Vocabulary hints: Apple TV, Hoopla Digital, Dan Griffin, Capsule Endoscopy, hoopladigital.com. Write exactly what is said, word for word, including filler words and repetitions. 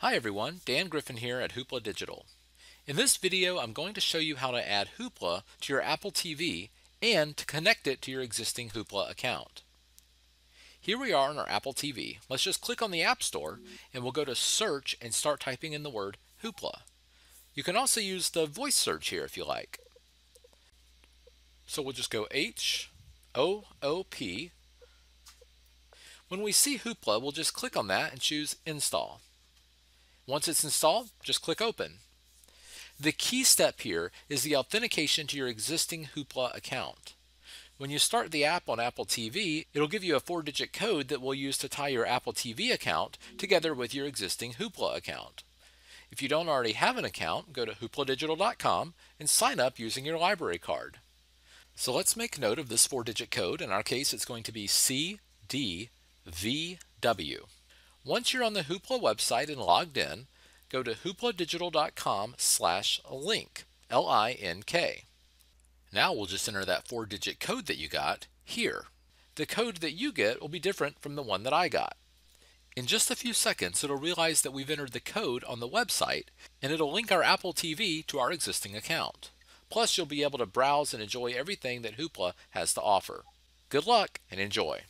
Hi everyone, Dan Griffin here at Hoopla Digital. In this video, I'm going to show you how to add Hoopla to your Apple T V and to connect it to your existing Hoopla account. Here we are on our Apple T V. Let's just click on the App Store and we'll go to Search and start typing in the word Hoopla. You can also use the voice search here if you like. So we'll just go H O O P. When we see Hoopla, we'll just click on that and choose Install. Once it's installed, just click Open. The key step here is the authentication to your existing Hoopla account. When you start the app on Apple T V, it'll give you a four-digit code that we'll use to tie your Apple T V account together with your existing Hoopla account. If you don't already have an account, go to hoopla digital dot com and sign up using your library card. So let's make note of this four-digit code. In our case, it's going to be C D V W. Once you're on the Hoopla website and logged in, go to hoopla digital dot com slash link, L I N K. Now we'll just enter that four-digit code that you got here. The code that you get will be different from the one that I got. In just a few seconds, it'll realize that we've entered the code on the website, and it'll link our Apple T V to our existing account. Plus, you'll be able to browse and enjoy everything that Hoopla has to offer. Good luck and enjoy!